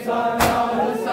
हाय काबे चोते आरी।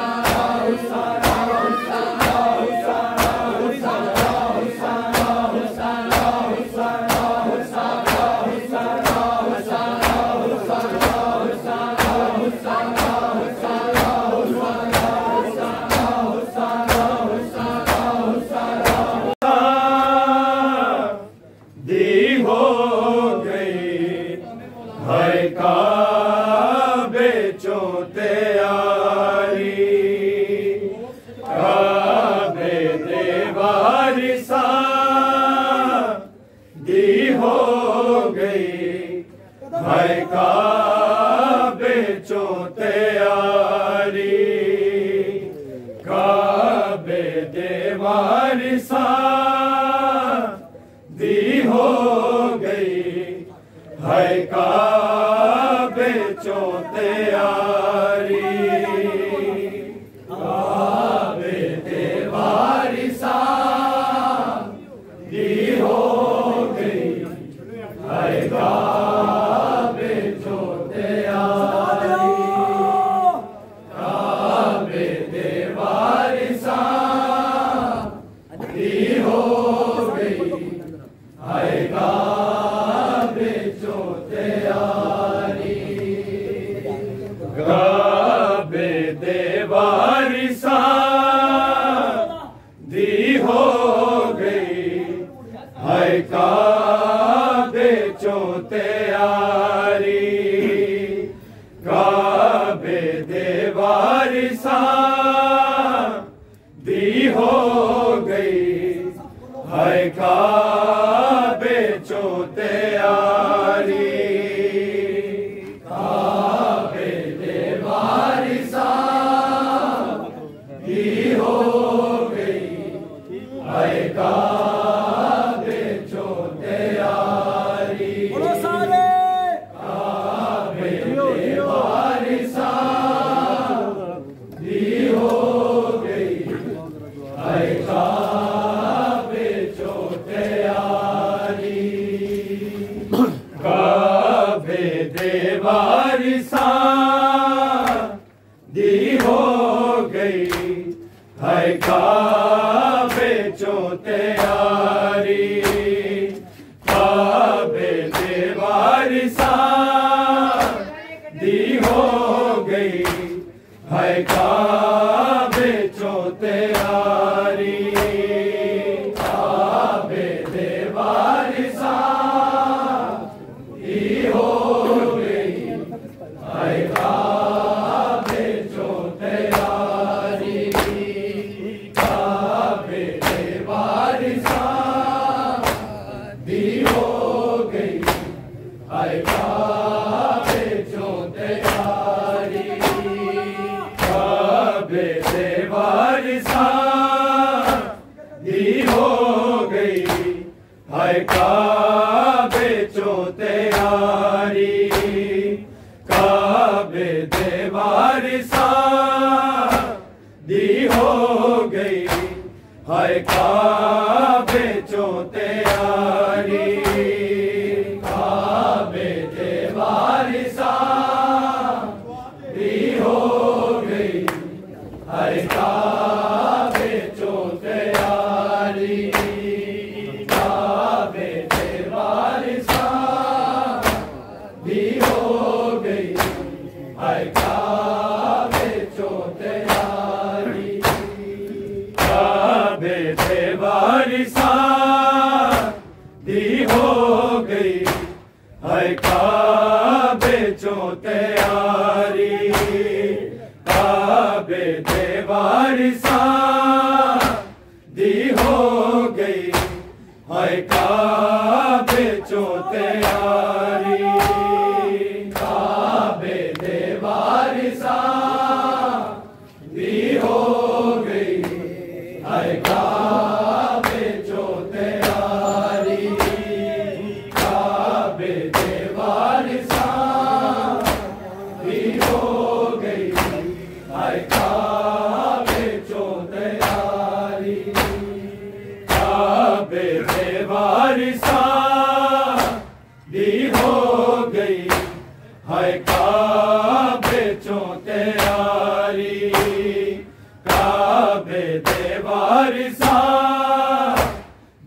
रे दे बारिशा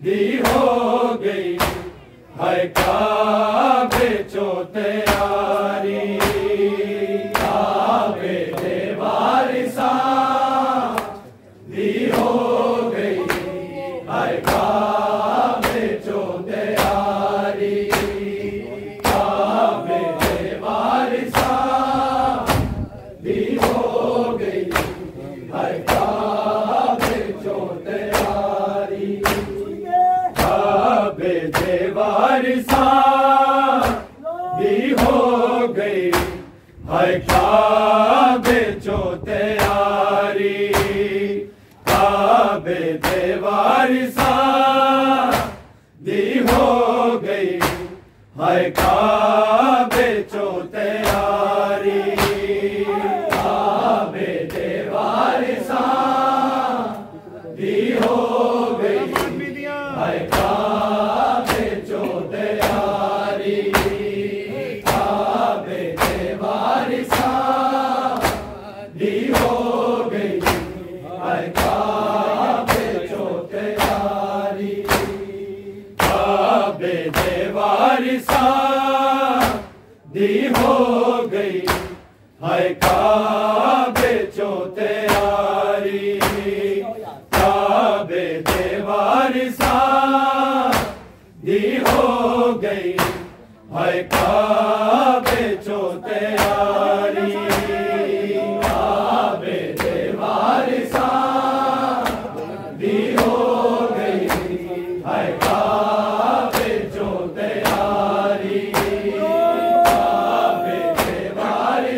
दी हो गई है काबे चोते यारी। काबे दे बारिशा दी हो गई है काबे चोते यारी। काबे दे बारिशा दी हो गई है काबे चोते यारी। काबे दे बारिशा दी हो गई है काबे चोते यारी। काबे दे बारिशा दी हो गई है काबे चोते यारी। काबे दे बारिशा दी हो गई है काबे चोते यारी। काबे दे बारिशा दी हो गई है काबे चोते यारी। काबे दे बारिशा दी हो गई है काबे चोते यारी। काबे दे बारिशा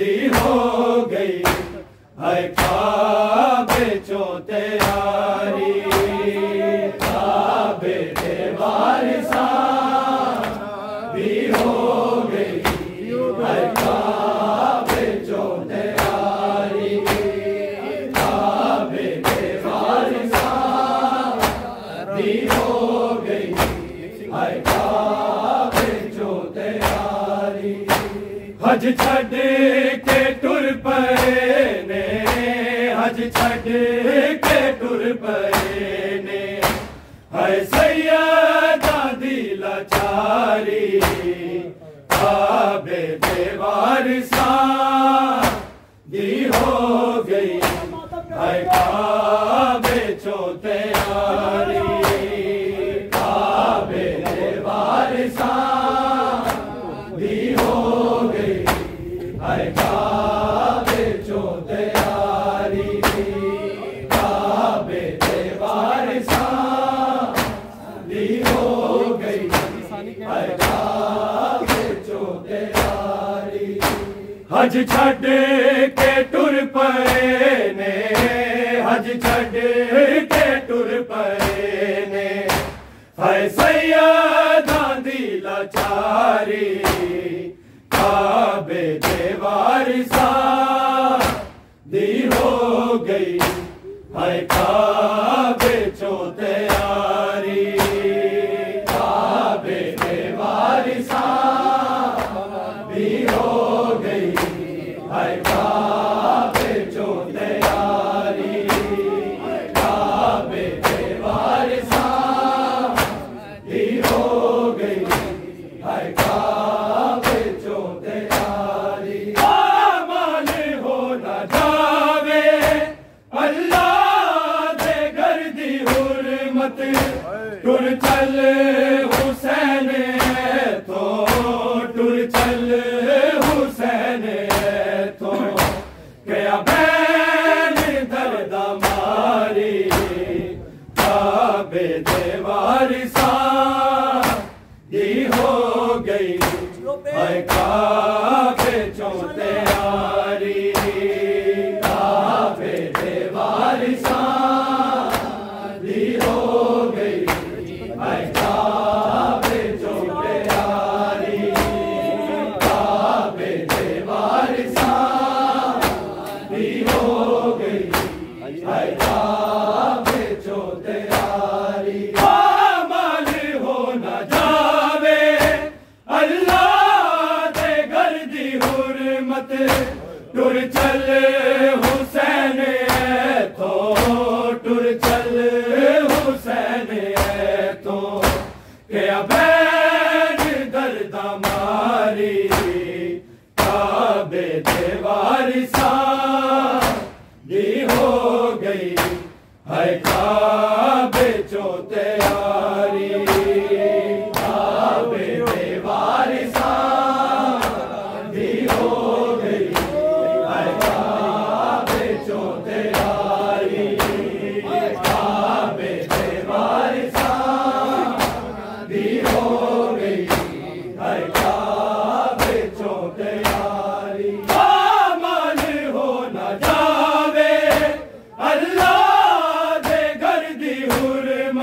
दी हो गई है काबे चोते यारी। काबे दे बारिशा दी हो गई है काबे चोते यारी। काबे दे बारिशा दी हो गई है काबे चोते यारी। हज छड़ के टुर पए ने, हज छड़ के टुर पए ने है सैयदा दी लाचारी। काबे दे बारिशा दी हो गई है काबे चोते यारी। काबे दे बारिशा दी हो गई है काबे चोते यारी। काबे दे बारिशा दी हो गई है काबे चोते यारी। हज छड़ के टुर पए ने, हज छड़ के टुर पए ने है सैयदा दी लाचारी। काबे दे बारिशा दी हो गई है काबे चोते यारी। काबे दे बारिशा दी हो गई है काबे चोते यारी। काबे दे बारिशा दी हो गई है काबे। हज छड़ के टुर पए ने, हज छड़ के टुर पए ने है सैयदा दी लाचारी। काबे दे बारिशा दी हो गई है काबे चोते यारी। काबे दे बारिशा दी हो गई है काबे चोते यारी। काबे दे बारिशा दी हो गई है काबे चोते यारी। आमान हो न जावे अल्लाह दे घर दी हुरमत। टुर चल हुसैन तो, टुर चल हुसैन तो गया बैन दर्द मारी। काबे दे बारिशा दी हो गई है काबे चोते यारी। काबे दे बारिशा दी हो गई है।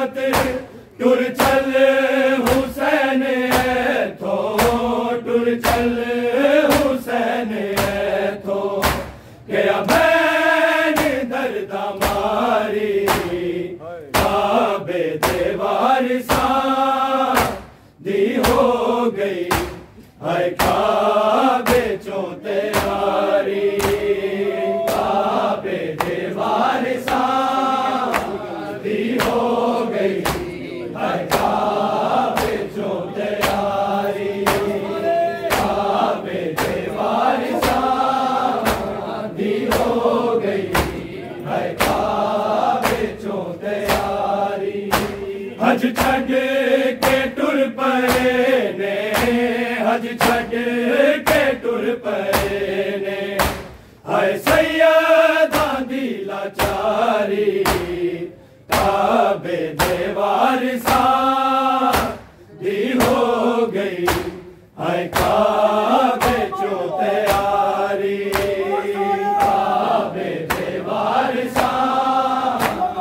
रहमत टुर चल हुसैन थो, टुर चल हुसैन थो के अबैन दर्द मारी काबे देवार दी हो गई हर काबे चौते हारी काबे देवार दी हो गई हर काबे चौते हारी काबे देवार दी हो गई हर काबे चौते हारी। हज छगे के टुर पहने हज छगे के टुर पहने हाय सैयदा दी लाचारी काबे दे वारिसा दी हो गई हाय काबे चोते आरी काबे दे वारिसा दी हो गई हाय काबे चोते आरी काबे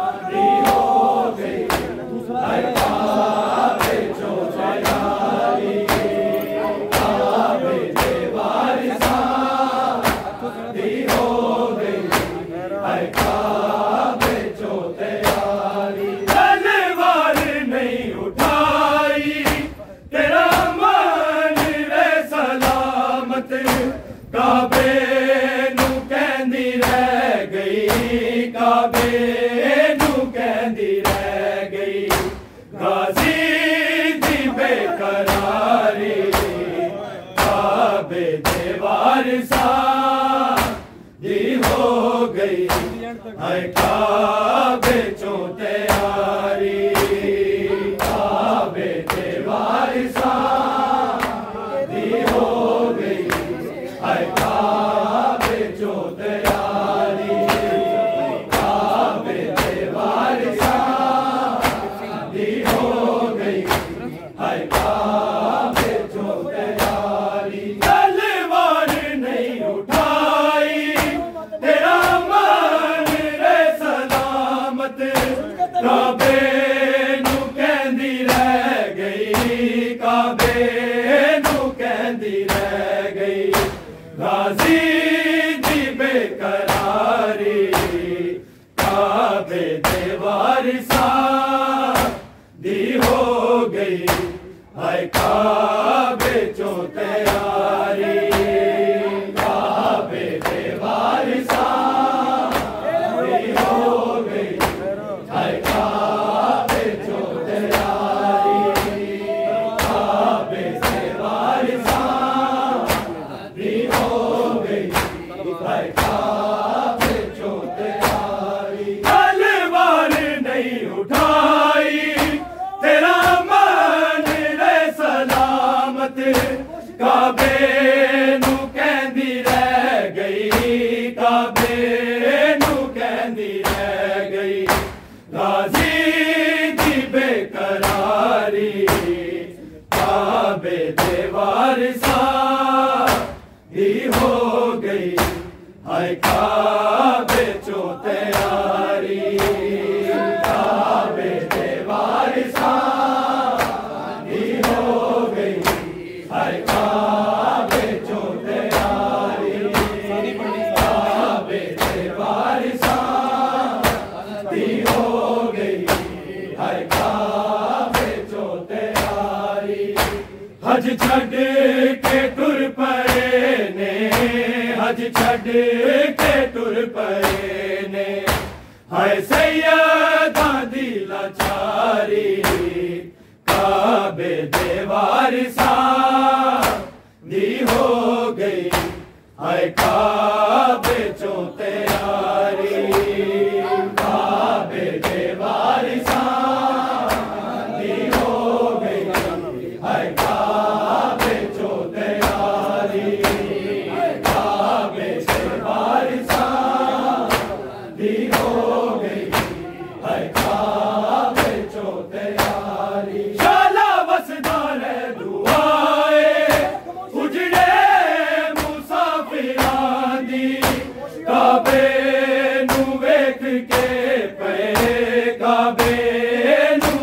दे वारिसा दी हो गई हाय काबे चोते आरी। तलवार नहीं उठाई तेरा मन रे सलामत काबे नू कहंदी रह गई काबे नू कहंदी रह गई गाजी दी बेकरारी काबे दे वारिसा दी हो गई हाय काबे चौते हारी काबे दे वारिसा दी हो गई हाय काबे चौते हारी काबे दे वारिसा दी हो गई हाय काबे चौते हारी। तलवार नहीं उठाई तेरा मन रे सलामत काबे नू कहंदी रह गई काबे नू कहंदी रह गई गाजी दी बेकरारी काबे दे वारिसा दी हो गई हाय काबे चौते हारी काबे दे वारिसा दी हो गई हाय काबे चौते हारी काबे दे वारिसा दी हो गई हाय काबे चौते हारी। तलवार नहीं उठाई तेरा मन रे सलामत काबे नू कहंदी रह गई काबे नू कहंदी रह गई गाजी दी बेकरारी काबे दे वारिसा दी हो गई हाय काबे चौते हारी काबे दे वारिसा दी हो गई हाय काबे चौते हारी काबे दे वारिसा दी हो गई हाय काबे चौते हारी। हज छड़ के टुर पहने हज छड़ के टुर पहने हाय सैयदा दी लाचारी काबे दे वारिसा दी हो गई हाय काबे चौते हारी काबे दे वारिसा दी हो गई हाय काबे चौते हारी काबे दे वारिसा दी हो गई हाय काबे चौते हारी। शाला वसदा रह दुआए उजड़े मुसाफिरां दी काबे नू वेख के पे काबे नू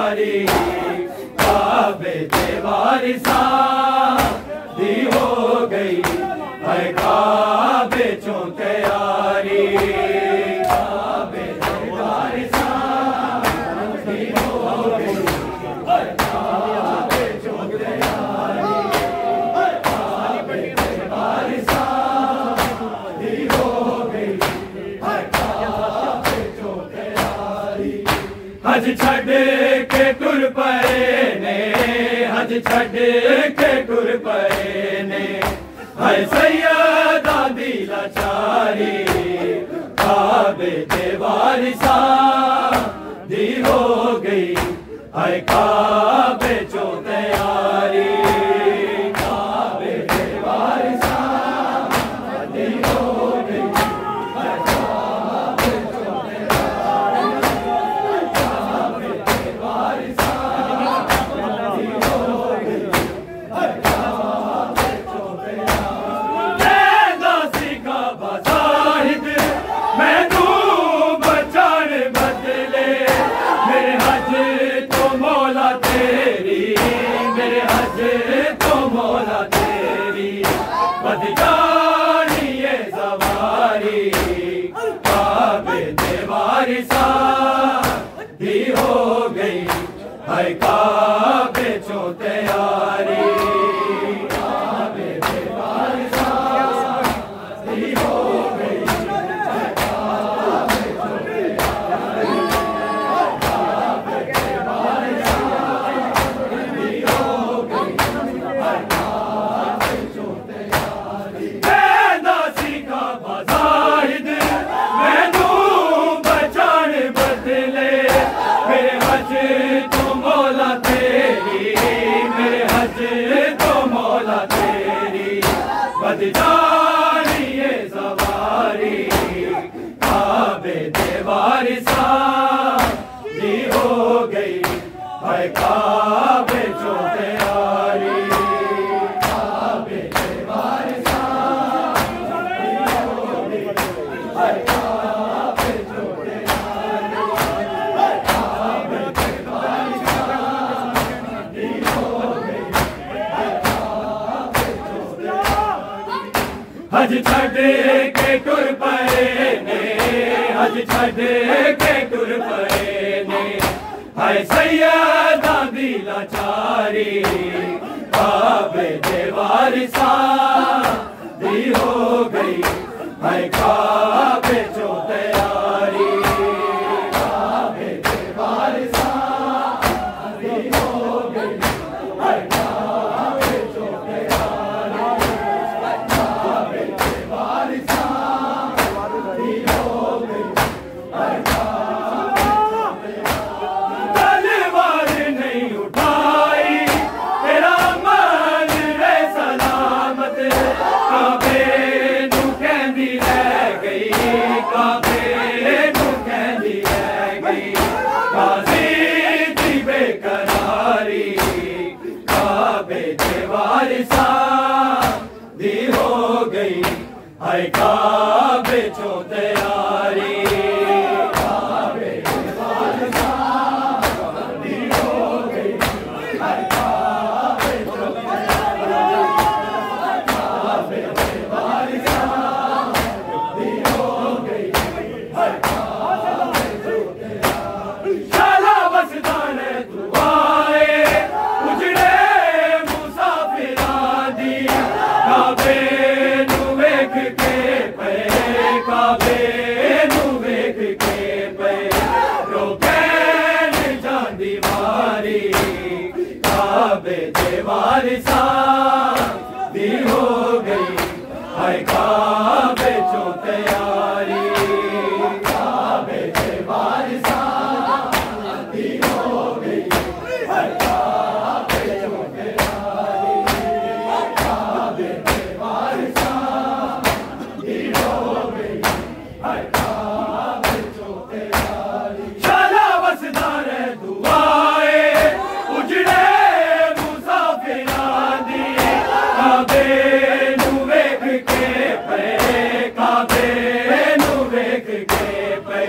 सारी काबे देवारिसा दी हो गई है काबे चौंतयारी। काबे देवारिसा दी हो गई है काबे चौंतयारी। काबे देवारिसा दी हो गई है काबे चौंतयारी। हज छड़े के टुर परे ने, हज छड़े के टुर परे ने, हाय सैयदा दी लाचारी। काबे दे वारिसा दी हो गई हाय काबे चौतयारी। काबे दे वारिसा दी हो गई हाय काबे चौतयारी। काबे दे वारिसा दी हो गई हाय काबे चौतयारी। काबे चौतयारी। काबे दे वारिसा दी हो गई काबे चौतयारी। काबे दे वारिसा दी हो गई काबे चौतयारी। दासी का बाज़ाहिद मैनू बचान बदले, मेरे हज तो मौला तेरी, मेरे हज तो मौला तेरी, बदजारी ये सवारी। काबे दे वारिसा दी हो गई है काबे चौतयारी। काबे दे वारिसा दी हो गई है काबे चौतयारी। हज छड़े के टुर परे ने, हज छड़े के टुर परे ने, हाय सैयदा दी लाचारी। काबे दे वारिसा दी हो गई है काबे चौतयारी। काबे दे वारिसा दी हो गई है काबे चौतयारी। काबे दे वारिसा दी हो गई है काबे चौतयारी। तलवार नहीं उठाई तेरा मन रे सलामत, काबे नू कहंदी रह गई। काबे नू कहंदी रह गई गाज़ी दी बेकरारी। काबे दे वारिसा दी हो गई है काबे चौतयारी। काबे दे वारिसा दी हो गई है काबे चौतयारी। काबे दे वारिसा दी हो गई है काबे चौतयारी। शाला वसदान दुआए उजड़े मुसाफिरां दी, काबे नू वेख के पे, काबे नू वेख के पे, रोकैन जांदी वारी। काबे दे वारिसा दी हो गई है काबे चौतयारी। काबे दे वारिसा दी हो गई है काबे चौतयारी। काबे दे वारिसा दी हो गई है काबे चौतयारी। शाला वसदान दुआए उजड़े मुसाफिरां दी, काबे नू वेख के पे, काबे नू वेख के पे,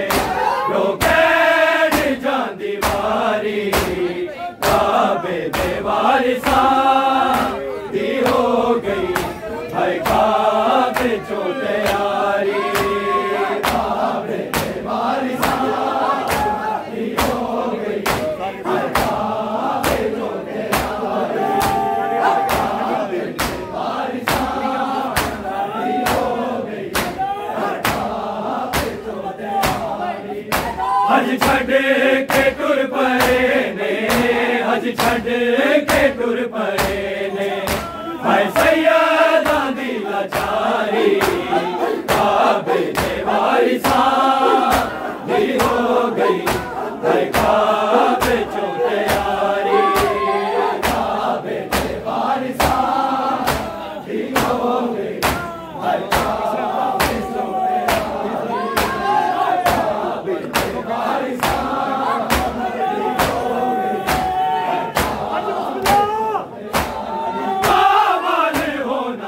रोकैन जांदी वारी। बेवारिसा दी हो गई हर खाक छोटे यारी। बाबे बेवारिसा दी हो गई हर खाक छोटे यारी। बाबे बेवारिसा दी हो गई हर खाक छोटे यारी। हज छड़े के टुर परे ने, हज छड़े के टुर परे ने, हाय सैयदा दी लाचारी। काबे दे वारिसा दी हो गई हर खाक छोटे यारी। काबे दे वारिसा दी हो गई हर खाक छोटे यारी। काबे दे वारिसा दी हो गई हर खाक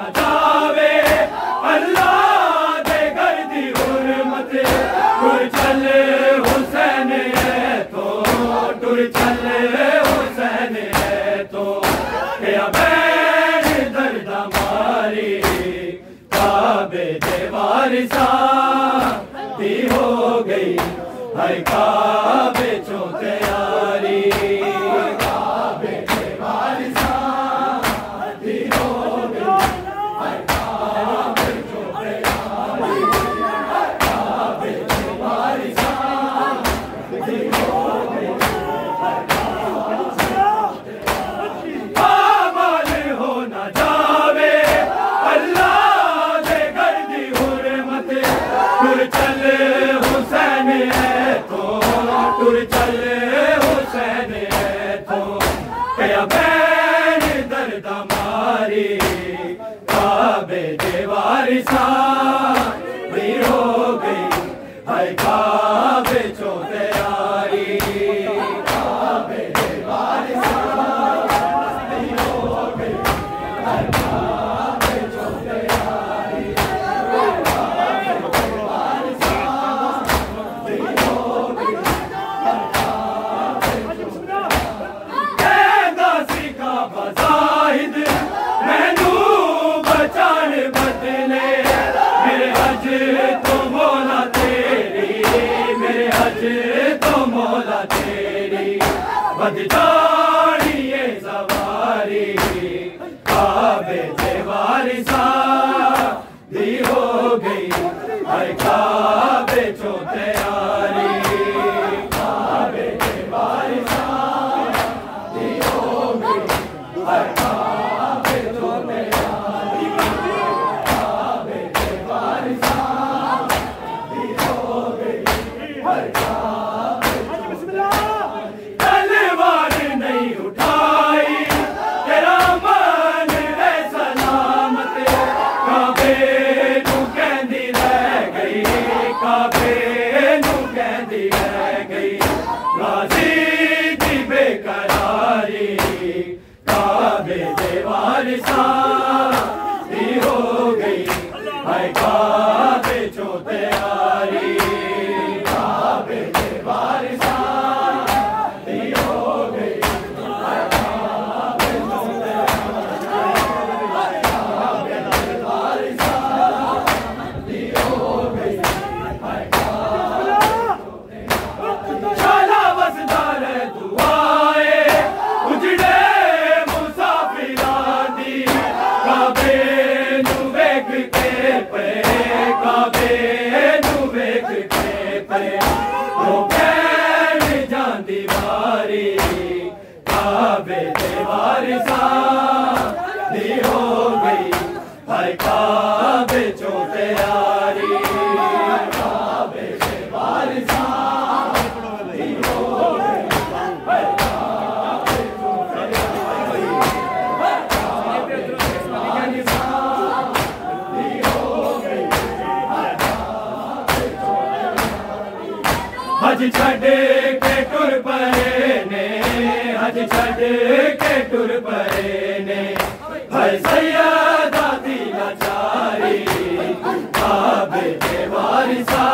काबल हो न जावे अल्लाह दे घर दी हुरमत। टुर चल हुसैन है तो, टुर चल हुसैन है तो, क्या बैर दर्द मारी। काबे दे वारिसा दी हो गई हर काबे छोटे यारी। काबे दे वारिसा दी हो गई हर काबे छोटे यारी। काबे दे वारिसा दी हो गई हर काबे छोटे यारी। काबल हो न जावे अल्लाह दे घर दी हुरमत। टुर चल हुसैन है तो, टुर चल हुसैन है तो, क्या बैर दर्द मारी। काबे दे वारिसा दी हो गई हर खाक छोटे यारी। काबे दे वारिसा दी हो गई हर खाक छोटे यारी। काबे दे वारिसा दी हो गई हर खाक छोटे यारी। ऐ दासी का बज़ाहिद मैनू बचान बदले, मेरे हज तो मौला तेरी, मेरे हज तो मौला तेरी, बददारी ये सवारी। काबे दे वारिसा दी हो गई हर खाक छोटे यारी। काबे दे वारिसा दी हो गई हर खाक छोटे यारी। काबे दे वारिसा दी हो गई हर खाक छोटे यारी। तलवार नहीं उठाई तेरा मन है सलामत। काबे नू कहंदी रह गई, काबे नू कहंदी रह गई गाजी दी बेकरारी। काबे दे वारिसा दी हो गई हर खाक छोटे यारी। काबे दे वारिसा दी हो गई हर खाक छोटे यारी। काबे दे वारिसा दी हो गई हर खाक छोटे यारी। शाला वसदा रह दुआए उजड़े मुसाफिरा दी। काबे नू वेख के पे, काबे नू वेख के पे, रो बैठ जांदी वारी। काबे दे वारिसा दी हो गई हर खाक छोटे यारी। काबे दे वारिसा दी हो गई हर खाक छोटे यारी। काबे दे वारिसा दी हो गई हर खाक छोटे यारी। हज छड़े के टुर परे ने, हज छड़े के टुर परे ने, हाय सैयदा दी लाचारी। काबे दे वारिसा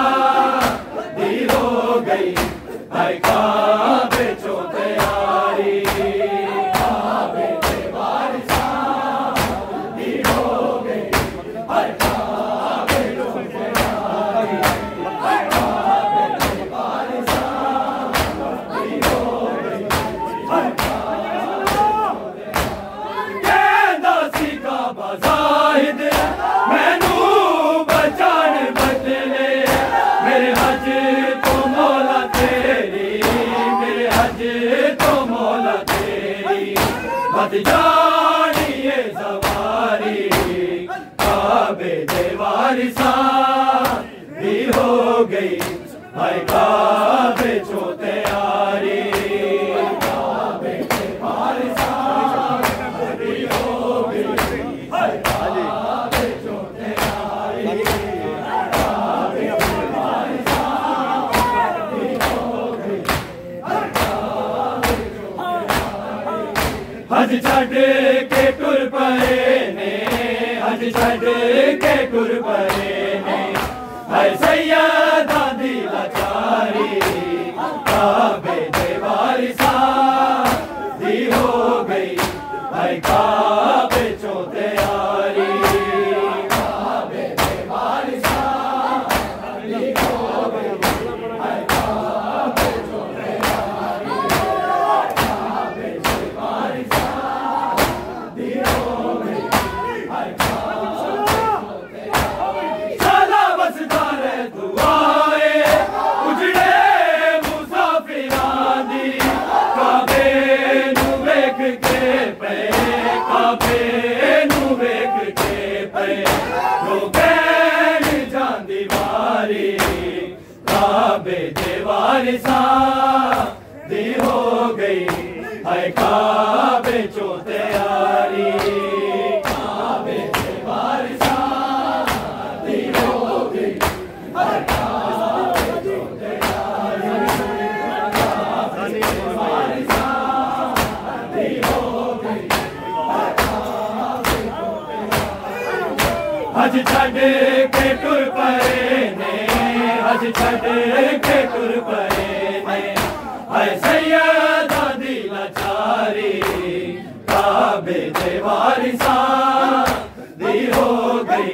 दी हो गई हर खाक छोटे यारी। जानी ये सवारी काबे देवारी सारी हो गई भाई काबे छोते आरी काबे देवारी सारी हो गई भाई काबे छोते आरी काबे देवारी सारी हो गई भाई काबे छोते आरी। हज छाड़े के टुर परे ने हज छाड़े के टुर परे ने हाय सैया दादी लाचारी काबे देवारी सारी हो गई हाय काबे चोते आरी काबे देवारी सारी हो गई हाय काबे चोते आरी काबे देवारी सारी हो गई हाय काबे देवारी सारी हो गई हाय काबे चोते आरी काबे देवारी सारी हो गई हाय काबे चोते आरी काबे देवारी सारी हो गई हाय काबे चोते आरी। हज छाड़े के टुर परे ने हज छाड़े के टुर परे ने हाय सैया दादी लाचारी काबे देवारी सारी हो गई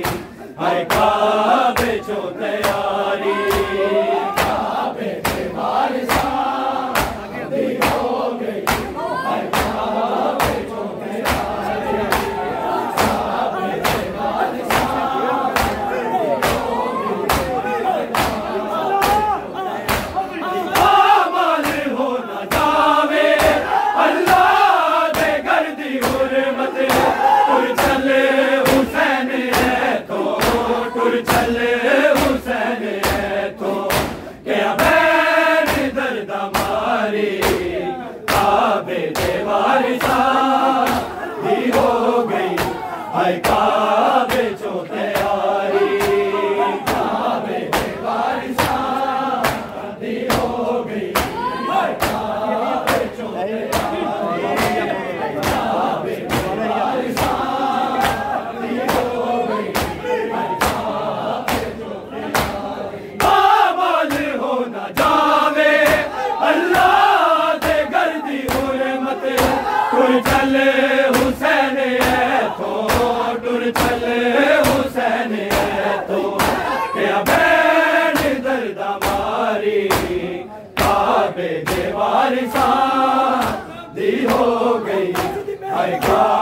हाय काबे चोते आरी काबे देवारी सारी हो गई हाय काबे चोते आरी काबे देवारी सारी हो गई हाय काबे आमल हो न जावे अल्लाह दे घर दी हुरमत टुर चले हुसैन है तो टुर चले हुसैन है तो क्या बैन दर्द हमारी काबे देवारी सारी हो गई हाय काबे चोते आरी काबे देवारी सारी हो गई हाय काबे चोते आरी काबे देवारी सारी हो गई हाय काबे चोते आरी। आमल हो न जावे अल्लाह दे घर दी हुरमत टुर चले हुसैन है तो टुर चले हुसैन है तो क्या बैन दर्द हमारी काबे देवारी सारी हो गई हाय काबे